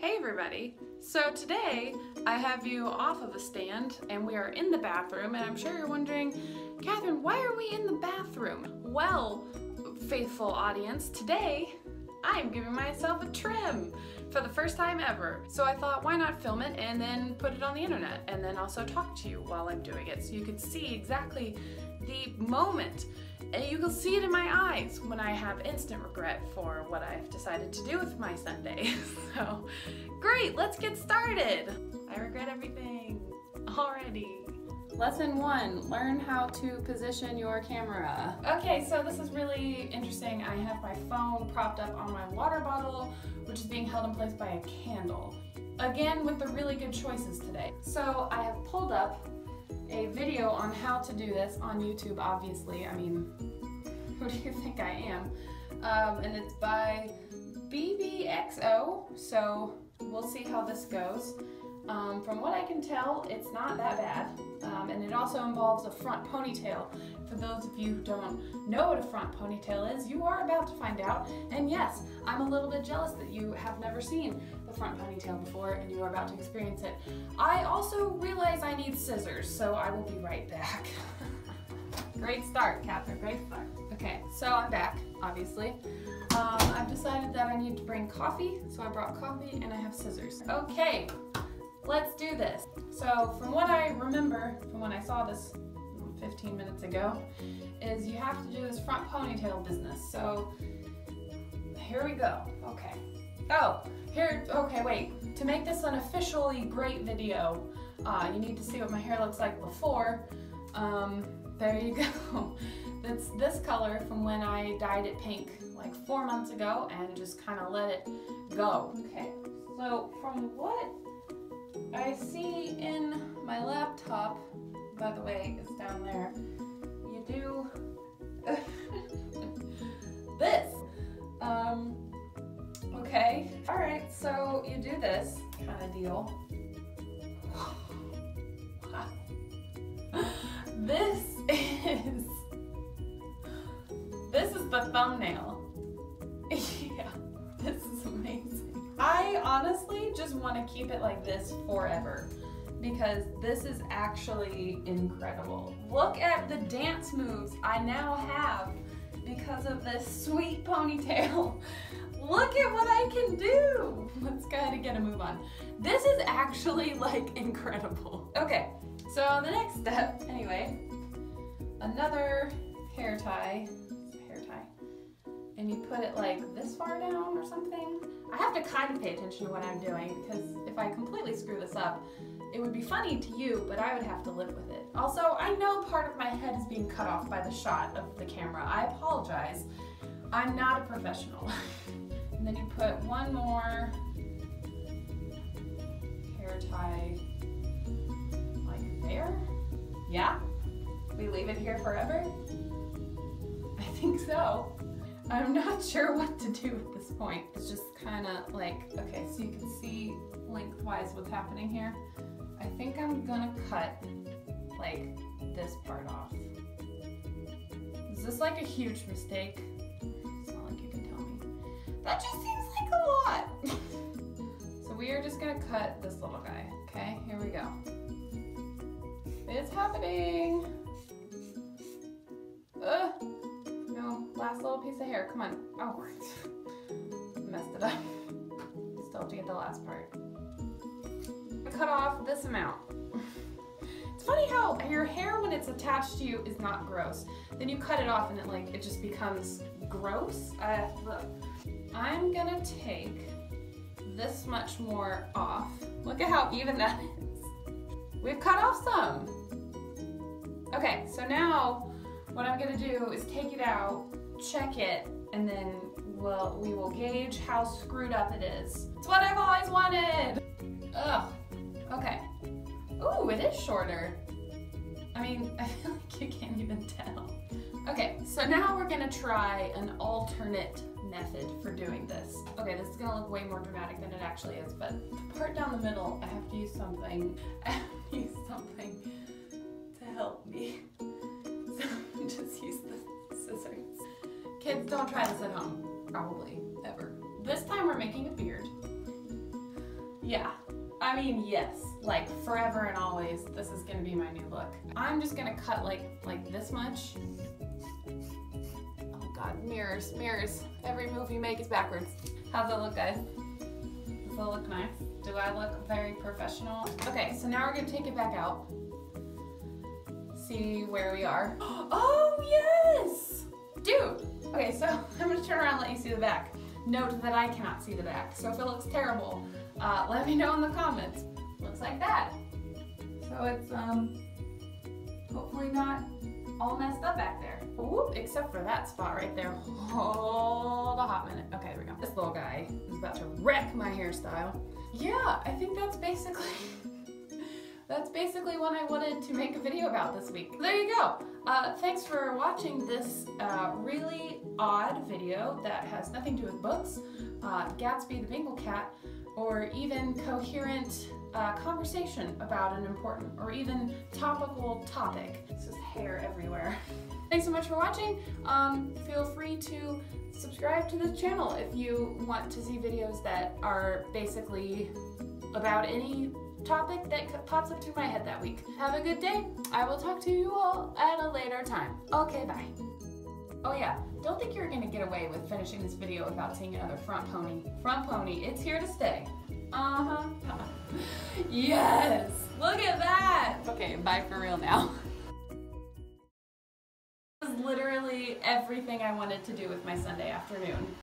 Hey everybody! So today I have you off of a stand and we are in the bathroom, and I'm sure you're wondering, Catherine, why are we in the bathroom? Well, faithful audience, today I'm giving myself a trim for the first time ever. So I thought, why not film it and then put it on the internet and then also talk to you while I'm doing it so you can see exactly the moment. And you can see it in my eyes when I have instant regret for what I've decided to do with my Sunday. So, great, let's get started. I regret everything already. Lesson 1, learn how to position your camera. Okay, so this is really interesting. I have my phone propped up on my water bottle, which is being held in place by a candle. Again, with the really good choices today. So I have pulled up a video on how to do this on YouTube, obviously. I mean, who do you think I am? And it's by BBXO, so we'll see how this goes. From what I can tell, it's not that bad, and it also involves a front ponytail. For those of you who don't know what a front ponytail is, you are about to find out, and yes, I'm a little bit jealous that you have never seen the front ponytail before and you are about to experience it. I also realize I need scissors, so I will be right back. Great start, Catherine, great start. Okay, so I'm back, obviously. I've decided that I need to bring coffee, so I brought coffee and I have scissors. Okay. Let's do this. So from what I remember from when I saw this 15 minutes ago is you have to do this front ponytail business. So here we go. Okay. Oh, here, okay, wait. To make this an officially great video, you need to see what my hair looks like before. There you go. That's this color from when I dyed it pink like 4 months ago and just kind of let it go. Okay, so from what I see in my laptop, by the way, it's down there, you do this. Okay, all right, so you do this kind of deal. This is the thumbnail. Yeah, this is amazing. I honestly just want to keep it like this forever because this is actually incredible. Look at the dance moves I now have because of this sweet ponytail. Look at what I can do. Let's go ahead and get a move on. This is actually like incredible. Okay, so the next step, anyway, another hair tie. And you put it like this far down or something. I have to kind of pay attention to what I'm doing because if I completely screw this up, it would be funny to you, but I would have to live with it. Also, I know part of my head is being cut off by the shot of the camera. I apologize. I'm not a professional. And then you put one more hair tie like there. Yeah? We leave it here forever? I think so. I'm not sure what to do at this point. It's just kind of like, okay, so you can see lengthwise what's happening here. I think I'm gonna cut like this part off. Is this like a huge mistake? It's not like you can tell me. That just seems like a lot. So we are just gonna cut this little guy. Okay, here we go. It's happening. Ugh. Last little piece of hair, come on. Oh, messed it up. Still have to get the last part. I cut off this amount. It's funny how your hair, when it's attached to you, is not gross. Then you cut it off and it like it just becomes gross. Look, I'm gonna take this much more off. Look at how even that is. We've cut off some. Okay, so now what I'm gonna do is take it out, check it, and then we will gauge how screwed up it is. It's what I've always wanted! Ugh. Okay. Ooh, it is shorter. I mean, I feel like you can't even tell. Okay, so now we're gonna try an alternate method for doing this. Okay, this is gonna look way more dramatic than it actually is, but the part down the middle, I have to use something. I have to use something to help me. So just use the scissors. Kids, don't try this at home, probably, ever. This time we're making a beard. Yeah, I mean, yes, like forever and always, this is gonna be my new look. I'm just gonna cut like this much. Oh God, mirrors, mirrors. Every move you make is backwards. How's that look, guys? Does that look nice? Do I look very professional? Okay, so now we're gonna take it back out. See where we are. Oh yes! Dude! Okay, so I'm gonna turn around and let you see the back. Note that I cannot see the back, so if it looks terrible, let me know in the comments. Looks like that. So it's hopefully not all messed up back there. Whoop, except for that spot right there. Hold a hot minute. Okay, there we go. This little guy is about to wreck my hairstyle. Yeah, I think that's basically that's basically what I wanted to make a video about this week. There you go. Thanks for watching this really odd video that has nothing to do with books, Gatsby the Bengal Cat, or even coherent conversation about an important or even topical topic. This is hair everywhere. Thanks so much for watching. Feel free to subscribe to this channel if you want to see videos that are basically about any topic that pops up to my head that week. Have a good day. I will talk to you all at a later time. Okay, bye. Oh yeah, don't think you're gonna get away with finishing this video without seeing another front pony. Front pony, it's here to stay. Uh-huh. Yes! Look at that! Okay, bye for real now. This is literally everything I wanted to do with my Sunday afternoon.